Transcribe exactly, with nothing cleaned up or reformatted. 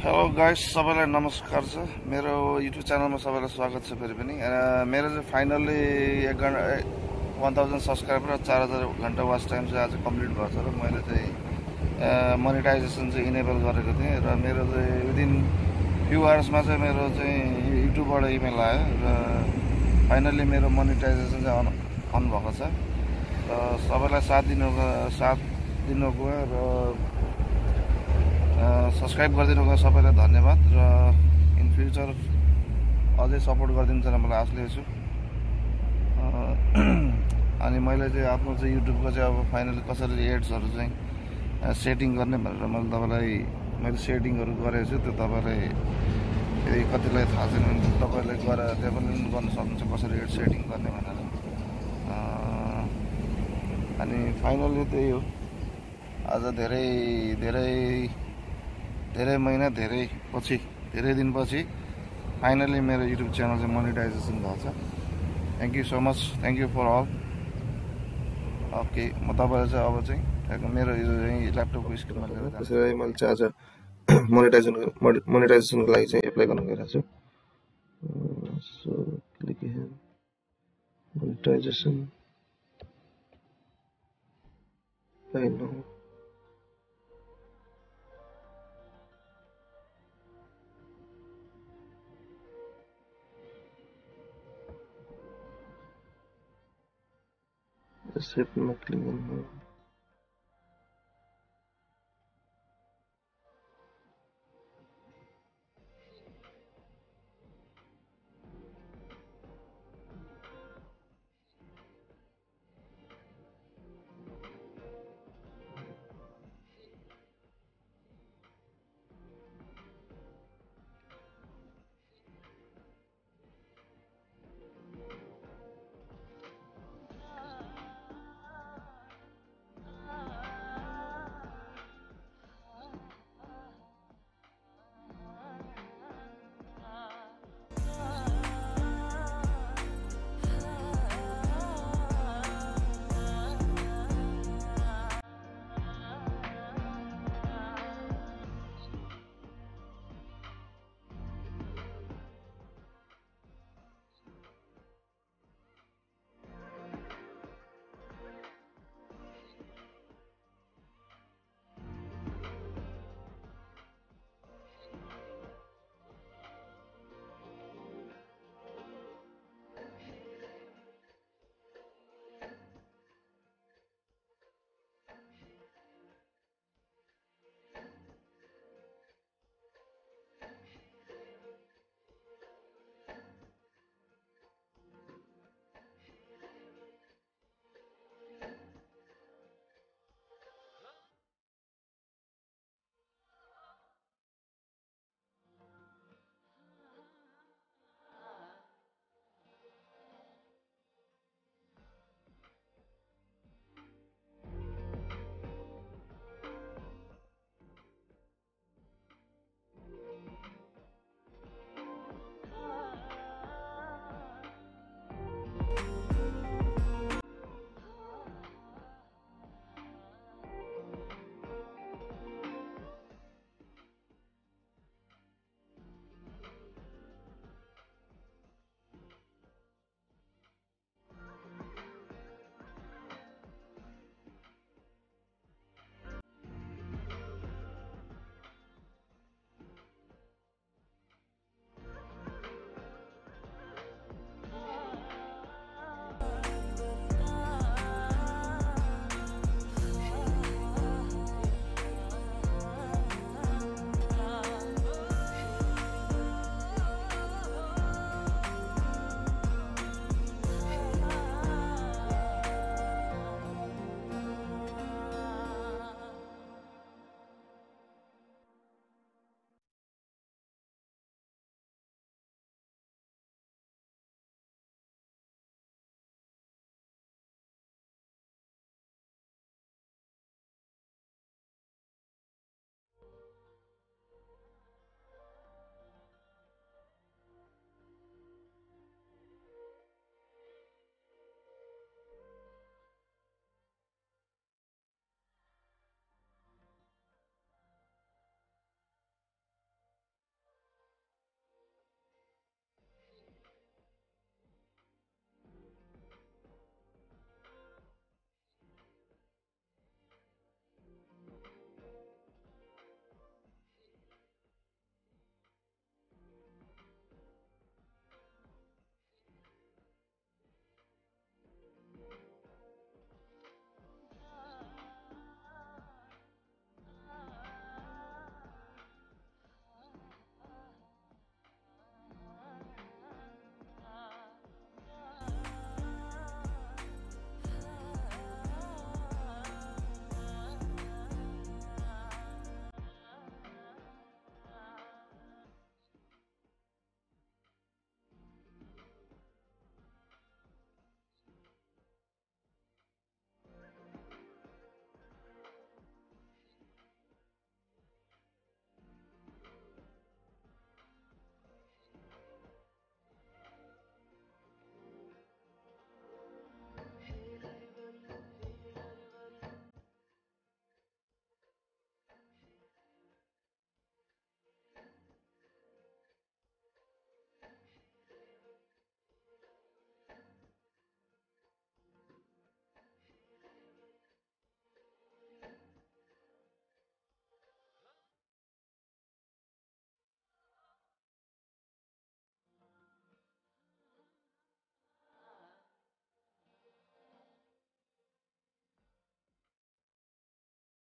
Hello guys सबैलाई नमस्कार छ। मेरो युट्युब च्यानलमा सबैलाई स्वागत छ। फेरि पनि मेरो चाहिँ फाइनली एक हजार सब्सक्राइबर र चार हजार घण्टा वाच टाइम चाहिँ आज कम्प्लिट भएको छ र मैले चाहिँ मोनेटाइजेसन चाहिँ इनेबल गरेको थिएँ र मेरो चाहिँ विदिन फ्यु आवर्समा चाहिँ मेरो चाहिँ युट्युबबाट इमेल आयो र फाइनली मेरो मोनेटाइजेसन चाहिँ अन अन भएको छ। र सबैलाई साथ दिनुको साथ दिनुको र सब्सक्राइब गरिदिनुको सबैलाई धन्यवाद र इन फ्युचर अझै सपोर्ट गरिदिन्छ र मलाई आशा छु। अनि मैले चाहिँ आफ्नो चाहिँ युट्युबको चाहिँ अब फाइनली कसरी एड्सहरु चाहिँ सेटिङ गर्ने भनेर मैले तपाईलाई मैले सेटिङहरु गरेको छु। त्यो तपाईले कतिलाई थाहा छैन भने तपाईले गएर त्यो पनि गर्न सक्नुहुन्छ कसरी एड सेटिङ गर्ने भनेर। अनि फाइनली त्यही हो। आज धेरै धेरै धेरै महिना धेरै पछि धेरै दिन पछि फाइनली मेरो युट्युब च्यानल चाहिँ मोनेटाइजेसन भएको छ। Thank you so much, thank you for all. Okay, म तपाईँलाई चाहिँ अब चाहिँ मेरो ल्यापटपको स्क्रिनमा लिएर त्यसरी मैले चाहिँ आज मोनेटाइजेसन मोनेटाइजेसनको लागि चाहिँ एप्लाई गर्न गइरहेको छु। So click here monetization right now. Just hit my click on here.